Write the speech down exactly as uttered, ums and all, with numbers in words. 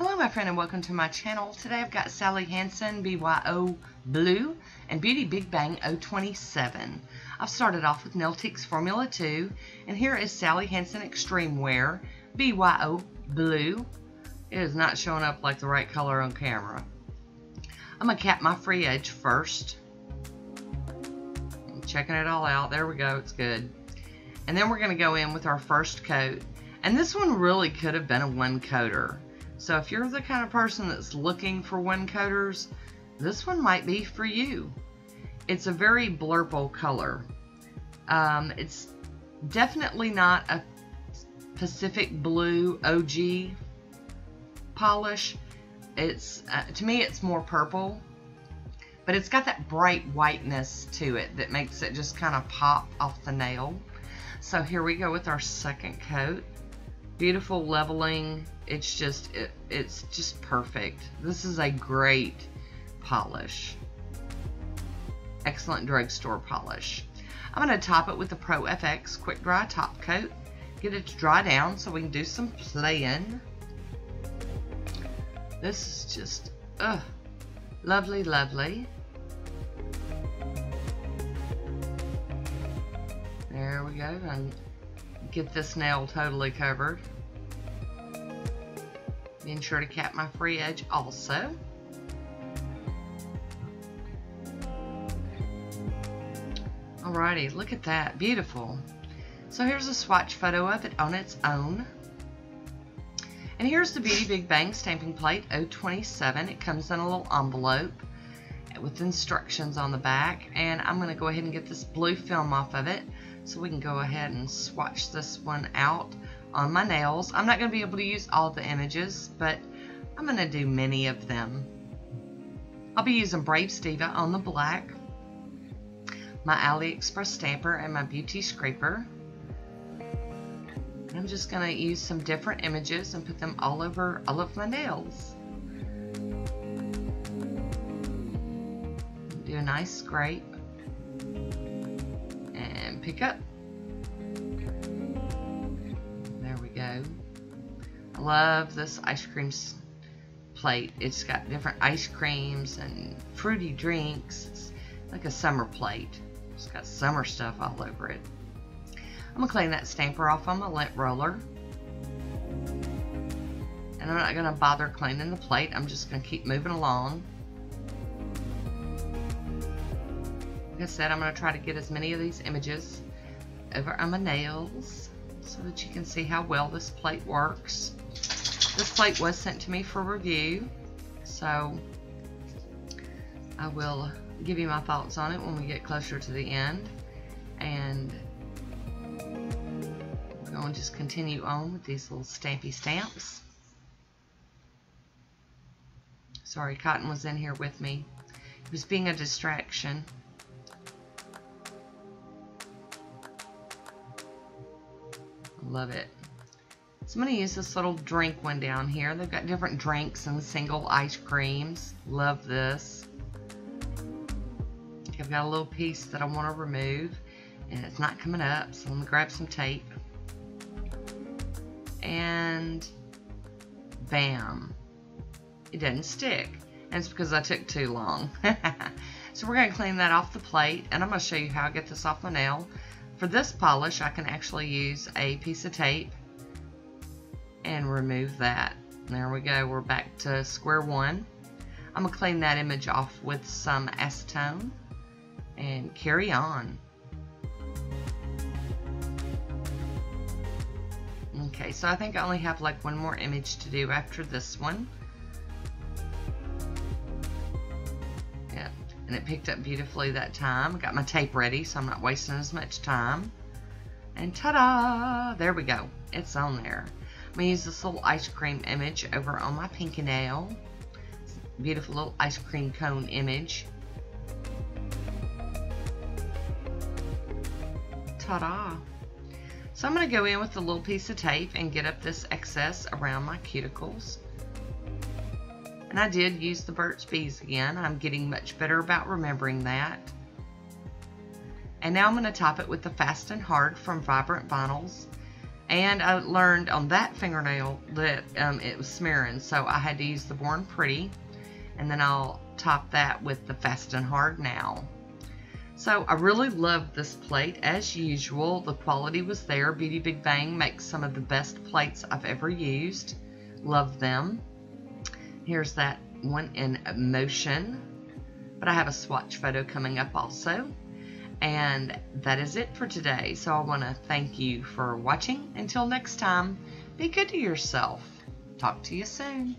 Hello my friend and welcome to my channel. Today I've got Sally Hansen B Y O Blue and Beauty Big Bang oh twenty-seven. I've started off with Neltics Formula two, and here is Sally Hansen Extreme Wear B Y O Blue. It is not showing up like the right color on camera. I'm going to cap my free edge first. I'm checking it all out. There we go. It's good. And then we're going to go in with our first coat. And this one really could have been a one coater. So if you're the kind of person that's looking for one coaters, this one might be for you. It's a very blurple color. Um, it's definitely not a Pacific Blue O G polish. It's uh, to me it's more purple, but it's got that bright whiteness to it that makes it just kind of pop off the nail. So here we go with our second coat. Beautiful leveling. It's just it, it's just perfect. This is a great polish. Excellent drugstore polish. I'm going to top it with the Pro F X Quick Dry Top Coat. Get it to dry down so we can do some playing. This is just ugh, lovely, lovely. There we go. And get this nail totally covered. Being sure to cap my free edge also. Alrighty, look at that. Beautiful. So here's a swatch photo of it on its own. And here's the Beauty Big Bang stamping plate oh twenty-seven. It comes in a little envelope with instructions on the back. And I'm going to go ahead and get this blue film off of it so we can go ahead and swatch this one out on my nails. I'm not going to be able to use all the images, but I'm going to do many of them. I'll be using Brave Steva on the black, my AliExpress stamper, and my Beauty Scraper. I'm just going to use some different images and put them all over all of my nails. Do a nice scrape and pick up. There we go. I love this ice cream plate. It's got different ice creams and fruity drinks. It's like a summer plate. It's got summer stuff all over it. I'm going to clean that stamper off on my lint roller. And I'm not going to bother cleaning the plate. I'm just going to keep moving along. Like I said, I'm going to try to get as many of these images over on my nails so that you can see how well this plate works. This plate was sent to me for review, so I will give you my thoughts on it when we get closer to the end. And I'll just continue on with these little stampy stamps. Sorry, Cotton was in here with me. He was being a distraction. Love it. So I'm going to use this little drink one down here. They've got different drinks and single ice creams. Love this. I've got a little piece that I want to remove, and it's not coming up, so I'm going to grab some tape. And bam, it doesn't stick, and it's because I took too long. So we're going to clean that off the plate, and I'm going to show you how I get this off my nail. For this polish, I can actually use a piece of tape and remove that. There we go, we're back to square one. I'm going to clean that image off with some acetone and carry on. Okay, so I think I only have like one more image to do after this one. Yeah, and it picked up beautifully that time. I got my tape ready, so I'm not wasting as much time. And ta-da! There we go. It's on there. I'm going to use this little ice cream image over on my pinky nail. It's a beautiful little ice cream cone image. Ta-da! So I'm going to go in with a little piece of tape and get up this excess around my cuticles. And I did use the Birch Bees again. I'm getting much better about remembering that. And now I'm going to top it with the Fast and Hard from Vibrant Vinyls. And I learned on that fingernail that um, it was smearing, so I had to use the Born Pretty, and then I'll top that with the Fast and Hard Now. So I really love this plate. As usual, the quality was there. Beauty Big Bang makes some of the best plates I've ever used. Love them. Here's that one in motion, but I have a swatch photo coming up also. And that is it for today. So I want to thank you for watching. Until next time, be good to yourself. Talk to you soon.